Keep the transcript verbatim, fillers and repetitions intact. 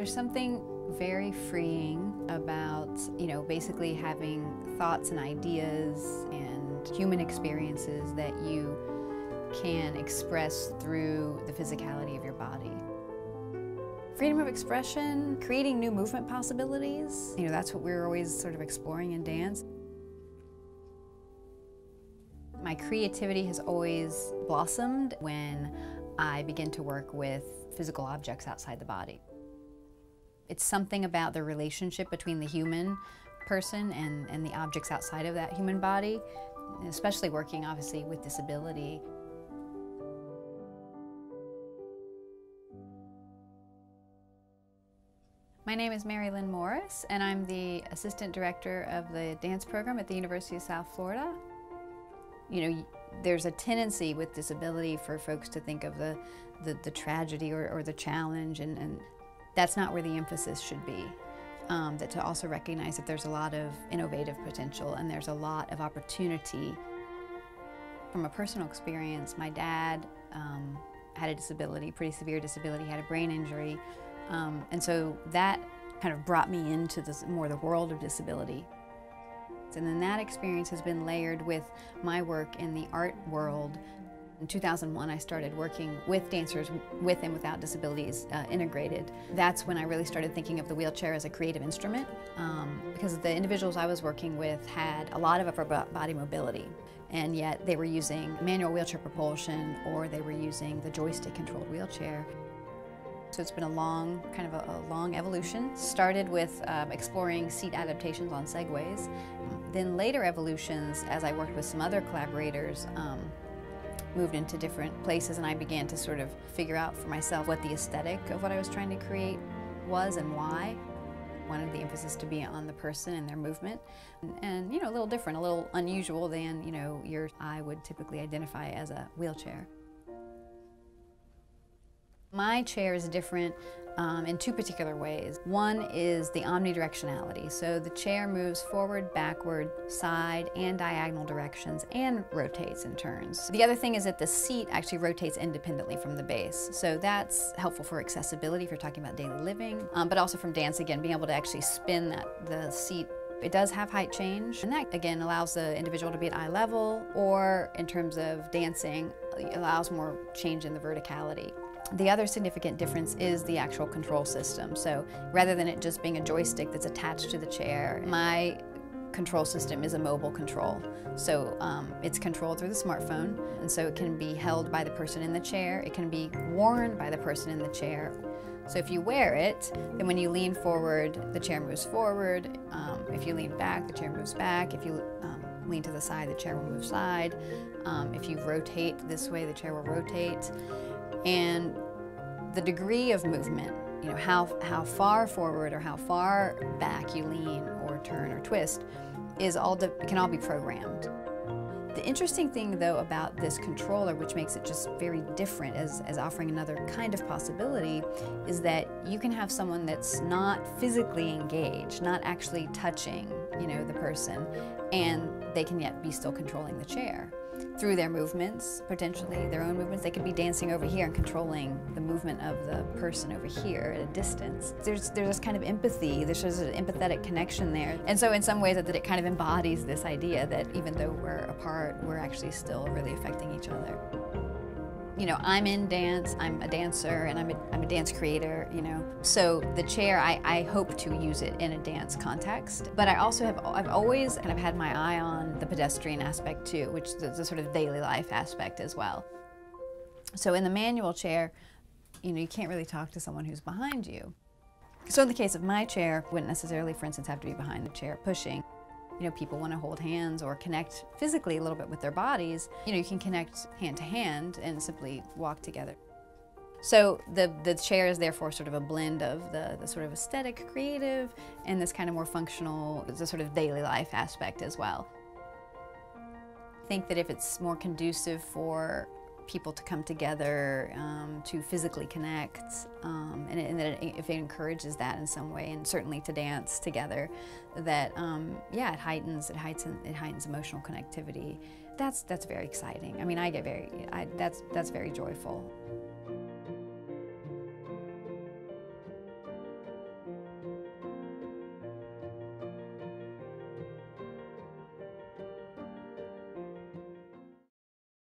There's something very freeing about, you know, basically having thoughts and ideas and human experiences that you can express through the physicality of your body. Freedom of expression, creating new movement possibilities, you know, that's what we're always sort of exploring in dance. My creativity has always blossomed when I begin to work with physical objects outside the body. It's something about the relationship between the human person and, and the objects outside of that human body, especially working obviously with disability. My name is Mary Lynn Morris, and I'm the Assistant Director of the Dance Program at the University of South Florida. You know, there's a tendency with disability for folks to think of the, the, the tragedy or, or the challenge, and, and that's not where the emphasis should be. Um, that to also recognize that there's a lot of innovative potential and there's a lot of opportunity. From a personal experience, my dad um, had a disability, pretty severe disability, had a brain injury. Um, and so that kind of brought me into this, more the world of disability. And then that experience has been layered with my work in the art world. In two thousand one, I started working with dancers with and without disabilities, uh, integrated. That's when I really started thinking of the wheelchair as a creative instrument, um, because the individuals I was working with had a lot of upper body mobility, and yet they were using manual wheelchair propulsion, or they were using the joystick-controlled wheelchair. So it's been a long, kind of a, a long evolution. Started with um, exploring seat adaptations on Segways. Then later evolutions, as I worked with some other collaborators, um, moved into different places, and I began to sort of figure out for myself what the aesthetic of what I was trying to create was and why. I wanted the emphasis to be on the person and their movement, and, and you know, a little different, a little unusual than, you know, your I would typically identify as a wheelchair. My chair is different um, in two particular ways. One is the omnidirectionality, so the chair moves forward, backward, side, and diagonal directions, and rotates and turns. The other thing is that the seat actually rotates independently from the base, so that's helpful for accessibility if you're talking about daily living, um, but also from dance, again, being able to actually spin that, the seat. It does have height change, and that again allows the individual to be at eye level, or in terms of dancing, allows more change in the verticality. The other significant difference is the actual control system. So rather than it just being a joystick that's attached to the chair, my control system is a mobile control. So um, it's controlled through the smartphone, and so it can be held by the person in the chair, it can be worn by the person in the chair. So if you wear it, then when you lean forward, the chair moves forward. Um, if you lean back, the chair moves back. If you um, lean to the side, the chair will move side. Um, if you rotate this way, the chair will rotate. And the degree of movement, you know, how, how far forward or how far back you lean or turn or twist, is all the, can all be programmed. The interesting thing, though, about this controller, which makes it just very different as, as offering another kind of possibility, is that you can have someone that's not physically engaged, not actually touching, you know, the person, and they can yet be still controlling the chair. Through their movements, potentially their own movements, they could be dancing over here and controlling the movement of the person over here at a distance. There's, there's this kind of empathy, there's this an empathetic connection there. And so in some ways that it kind of embodies this idea that even though we're apart, we're actually still really affecting each other. You know, I'm in dance, I'm a dancer, and I'm a, I'm a dance creator, you know. So the chair, I, I hope to use it in a dance context. But I also have, I've always kind of had my eye on the pedestrian aspect too, which is the sort of daily life aspect as well. So in the manual chair, you know, you can't really talk to someone who's behind you. So in the case of my chair, wouldn't necessarily, for instance, have to be behind the chair pushing. You know, people want to hold hands or connect physically a little bit with their bodies. You know, you can connect hand to hand and simply walk together. So the, the chair is therefore sort of a blend of the, the sort of aesthetic, creative, and this kind of more functional, the sort of daily life aspect as well. I think that if it's more conducive for people to come together, um, to physically connect, um, and, and that it, if it encourages that in some way, and certainly to dance together, that um, yeah, it heightens, it heightens, it heightens emotional connectivity. That's that's very exciting. I mean, I get very, I, that's that's very joyful.